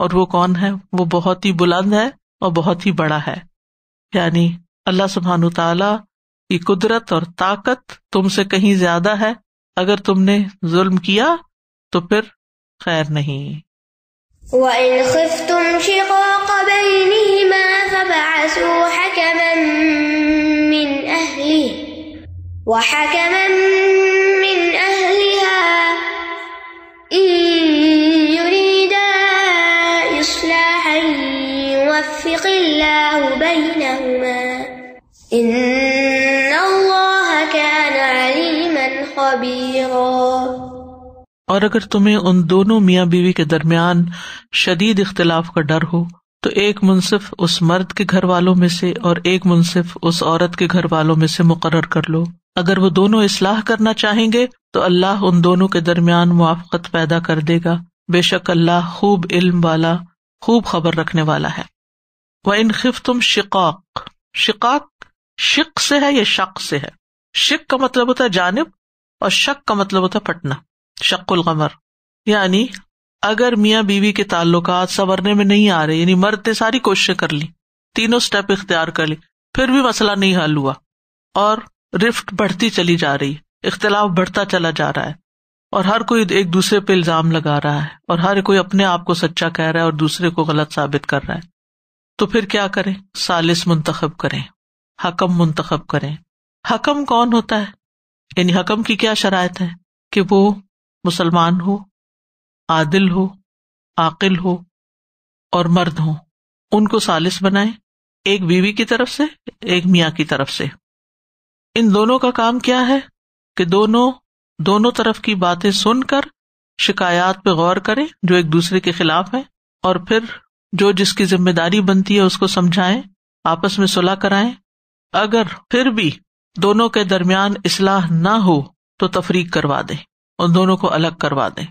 और वो कौन है, वो बहुत ही बुलंद है और बहुत ही बड़ा है। यानी अल्लाह सुब्हानहू तआला की कुदरत और ताकत तुमसे कहीं ज्यादा है। अगर तुमने जुल्म किया तो फिर खैर नहीं। وَإِنْ خِفْتُمْ شِقَاقَ بَيْنِهِمَا فَبَعَثُوا حَكَمًا مِنْ أَهْلِهِ وَحَكَمًا مِّنْ أَهْلِهَا إِنْ يُرِيدَا إِصْلَاحًا يُوَفِّقِ اللَّهُ بَيْنَهُمَا إِنَّ اللَّهَ كَانَ عَلِيمًا خَبِيرًا। और अगर तुम्हें उन दोनों मियाँ बीवी के दरमियान शदीद इख्तिलाफ का डर हो तो एक मुनसिफ उस मर्द के घर वालों में से और एक मुनसिफ उस औरत के घर वालों में से मुकर्रर कर लो। अगर वो दोनों इस्लाह करना चाहेंगे तो अल्लाह उन दोनों के दरमियान मुआफ़क़त पैदा कर देगा। बेशक अल्लाह खूब इल्म वाला, खूब खबर रखने वाला है। व इन खिफ्तुम शिकाक, शिकाक शिक से है या शक से है। शिक का मतलब होता है जानिब और शक का मतलब होता है पटना, शक्ल कमर। यानी अगर मियाँ बीवी के ताल्लुकात संवरने में नहीं आ रहे, यानी मर्द ने सारी कोशिशें कर ली, तीनों स्टेप इख्तियार कर ली, फिर भी मसला नहीं हल हुआ और रिफ्ट बढ़ती चली जा रही है, इख्तिलाफ बढ़ता चला जा रहा है और हर कोई एक दूसरे पे इल्जाम लगा रहा है और हर कोई अपने आप को सच्चा कह रहा है और दूसरे को गलत साबित कर रहा है, तो फिर क्या करें? सालिस मुंतखब करें, हकम मुंतखब करें। हकम कौन होता है? यानी हकम की क्या शराइत है? कि वो मुसलमान हो, आदिल हो, आकिल हो और मर्द हो। उनको सालिस बनाएं, एक बीवी की तरफ से एक मियाँ की तरफ से। इन दोनों का काम क्या है? कि दोनों तरफ की बातें सुनकर शिकायत पे गौर करें जो एक दूसरे के खिलाफ है, और फिर जो जिसकी जिम्मेदारी बनती है उसको समझाएं, आपस में सुलह कराएं। अगर फिर भी दोनों के दरमियान इस्लाह ना हो तो तफरीक करवा दें, उन दोनों को अलग करवा दें।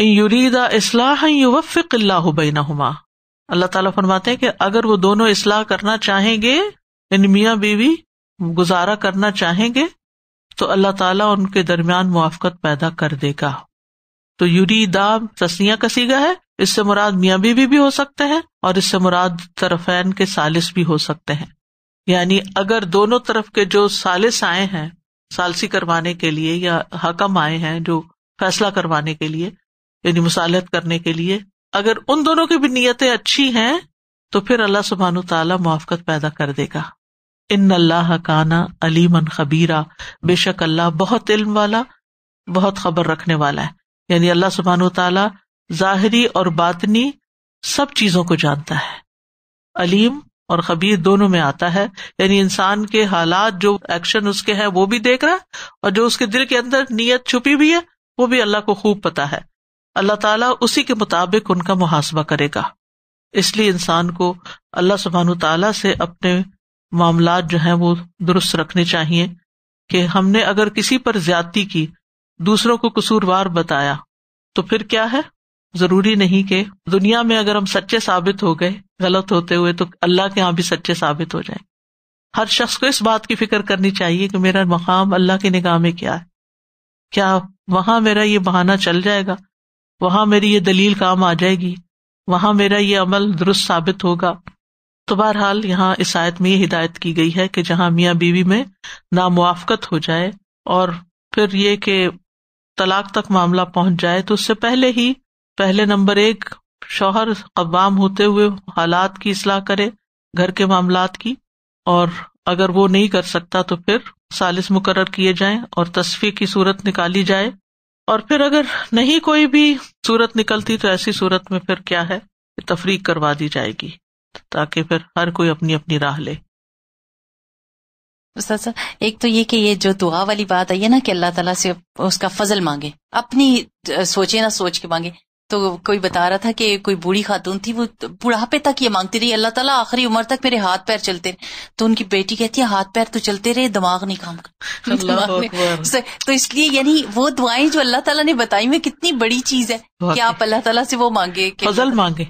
इन युरीदा इस्लाह युवफ़िक़िल्लाहु बैनहुमा, अल्लाह ताला फरमाते हैं कि अगर वो दोनों इस्लाह करना चाहेंगे, इन मियाँ बीवी गुजारा करना चाहेंगे, तो अल्लाह ताला उनके दरमियान मुआफ़क़त पैदा कर देगा। तो युरीदा तस्निया का सीगा है, इससे मुराद मियाँ बीवी भी हो सकते हैं और इससे मुराद तरफैन के सालिस भी हो सकते हैं। यानी अगर दोनों तरफ के जो सालिस आए हैं सालसी करवाने के लिए, या हकम आए हैं जो फैसला करवाने के लिए, यानी मुसालहत करने के लिए, अगर उन दोनों की भी नीयतें अच्छी हैं तो फिर अल्लाह सुब्हानहू तआला मुआफ़क़त पैदा कर देगा। इन्नल्लाह काना अलीमन खबीरा, बेशक अल्लाह बहुत इल्म वाला, बहुत खबर रखने वाला है। यानी अल्लाह सुब्हानहू तआला ज़ाहिरी और बातनी सब चीजों को जानता है। अलीम और खबीर दोनों में आता है, यानी इंसान के हालात जो एक्शन उसके हैं वो भी देख रहा है, और जो उसके दिल के अंदर नीयत छुपी हुई है वो भी अल्लाह को खूब पता है। अल्लाह ताला उसी के मुताबिक उनका मुहासबा करेगा। इसलिए इंसान को अल्लाह सुब्हानहू तआला से अपने मामलात जो हैं वो दुरुस्त रखने चाहिए कि हमने अगर किसी पर ज्यादती की, दूसरों को कसूरवार बताया, तो फिर क्या है, जरूरी नहीं कि दुनिया में अगर हम सच्चे साबित हो गए गलत होते हुए तो अल्लाह के यहाँ भी सच्चे साबित हो जाए। हर शख्स को इस बात की फिक्र करनी चाहिए कि मेरा मकाम अल्लाह की निगाह में क्या है, क्या वहां मेरा ये बहाना चल जाएगा, वहां मेरी ये दलील काम आ जाएगी, वहां मेरा ये अमल दुरुस्त साबित होगा। तो बहरहाल यहाँ इस आयत में ये हिदायत की गई है कि जहां मियाँ बीवी में नामुआफ़क़त हो जाए और फिर ये कि तलाक तक मामला पहुंच जाए, तो उससे पहले नंबर 1 शौहर क़वाम होते हुए हालात की इस्लाह करे, घर के मामलात की, और अगर वो नहीं कर सकता तो फिर सालिस मुकर्रर किए जाएं और तस्फी की सूरत निकाली जाए। और फिर अगर नहीं कोई भी सूरत निकलती तो ऐसी सूरत में फिर क्या है, तफरीक करवा दी जाएगी, ताकि फिर हर कोई अपनी अपनी राह ले। उस्ताद, एक तो ये कि ये जो दुआ वाली बात आई है ना, कि अल्लाह ताला से उसका फजल मांगे, अपनी सोचे ना सोच के मांगे। तो कोई बता रहा था कि कोई बूढ़ी खातून थी, वो बुढ़ापे तक ये मांगती रही, अल्लाह ताला आखिरी उम्र तक मेरे हाथ पैर चलते रहे। तो उनकी बेटी कहती है हाथ पैर तो चलते रहे, दिमाग नहीं काम करता। तो इसलिए यानी वो दुआएं जो अल्लाह ताला ने बताई में कितनी बड़ी चीज है कि आप अल्लाह ताला से वो मांगे, फजल मांगे।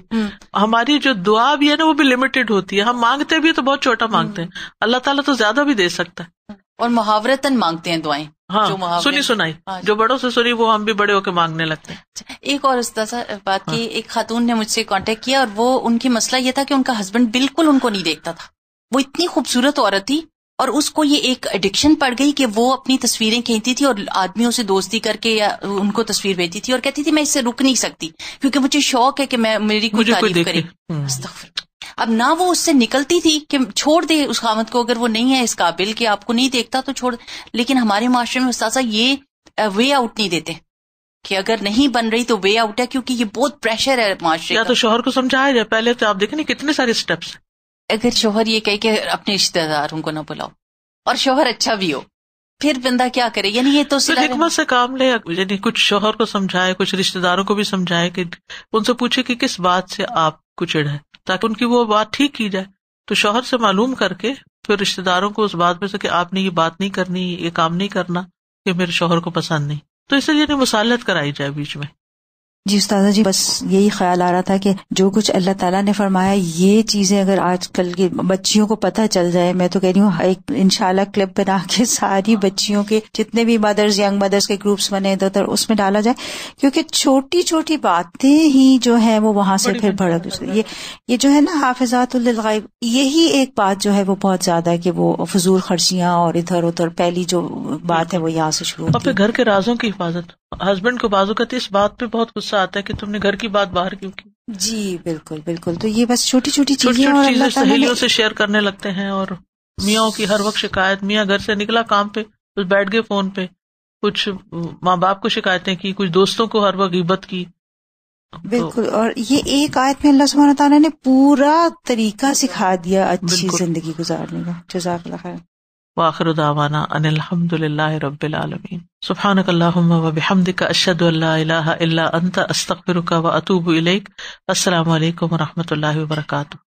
हमारी जो दुआ भी है ना वो भी लिमिटेड होती है, हम मांगते भी तो बहुत छोटा मांगते हैं, अल्लाह ताला तो ज्यादा भी दे सकता है। और मुहावरतन मांगते हैं दुआएं, हाँ, सुनी सुनाई, जो बड़ों से सुनी वो हम भी बड़े होकर मांगने लगते हैं। एक और उस्ताद बात की, एक खातून ने मुझसे कांटेक्ट किया और वो उनकी मसला ये था कि उनका हस्बैंड बिल्कुल उनको नहीं देखता था। वो इतनी खूबसूरत औरत थी और उसको ये एक एडिक्शन पड़ गई कि वो अपनी तस्वीरें खींचती थी और आदमियों से दोस्ती करके या उनको तस्वीर भेजती थी, और कहती थी मैं इससे रुक नहीं सकती क्योंकि मुझे शौक है कि मैं मेरी कोई तारीफ करे। अब ना वो उससे निकलती थी कि छोड़ दे उस खामत को, अगर वो नहीं है इस काबिल कि आपको नहीं देखता तो छोड़। लेकिन हमारे माशरे में उस्ताद साहब ये वे आउट नहीं देते कि अगर नहीं बन रही तो वे आउट है, क्योंकि ये बहुत प्रेशर है माशरे का। या तो शोहर को समझाया जाए, पहले तो आप देखें कितने सारे स्टेप्स। अगर शोहर ये कहे कि अपने रिश्तेदारों को ना बुलाओ और शोहर अच्छा भी हो, फिर बंदा क्या करे। यानी ये तो हिकमत से काम ले, यानी कुछ शोहर को समझाए, कुछ रिश्तेदारों को भी समझाए, कि उनसे पूछे कि किस बात से आपको चिढ़ है, ताकि उनकी वो बात ठीक की जाए। तो शोहर से मालूम करके फिर रिश्तेदारों को उस बात में से कि आपने ये बात नहीं करनी, ये काम नहीं करना कि मेरे शोहर को पसंद नहीं, तो इसलिए मुसालहत कराई जाए बीच में। जी उस्तादा जी, बस यही ख्याल आ रहा था कि जो कुछ अल्लाह ताला ने फरमाया ये चीजें अगर आजकल की बच्चियों को पता चल जाए, मैं तो कह रही हूँ एक इंशाल्लाह क्लिप बना के सारी बच्चियों के जितने भी मदर्स, यंग मदर्स के ग्रुप्स बने इधर उधर, उसमें डाला जाए, क्योंकि छोटी छोटी बातें ही जो है वो वहां से फिर भड़क। ये जो है ना हाफिजातुल गायब, यही एक बात जो है वो बहुत ज्यादा है कि वो फजूल खर्चियां और इधर उधर, पहली जो बात है वो यहाँ से शुरू होती है। घर के राजों की हिफाजत, हस्बैंड को बाजू कहते इस बात पे बहुत गुस्सा आता है कि तुमने घर की बात बाहर क्यों की। जी बिल्कुल बिल्कुल। तो ये बस छोटी छोटी चीजें सहेलियों से शेयर करने लगते हैं, और मियाँ की हर वक्त शिकायत। मियाँ घर से निकला काम पे तो बैठ गए फोन पे, कुछ माँ बाप को शिकायतें की, कुछ दोस्तों को हर वक्त गिबत की। बिल्कुल। और ये एक आयत में अल्लाह सुब्हानहू तआला ने पूरा तरीका सिखा दिया अच्छी जिंदगी गुजारने का। जज़ाकल्लाह खैर। व आखिर दावाना अनिल हम्दुलिल्लाहि रब्बिल आलमीन। सुब्हानकल्लाहुम्मा व बिहम्दिका अशहदु अल्ला इलाहा इल्ला अंता अस्तगफिरुका व अतूबु इलैक। अस्सलामु अलैकुम व रहमतुल्लाहि व बरकातुहू।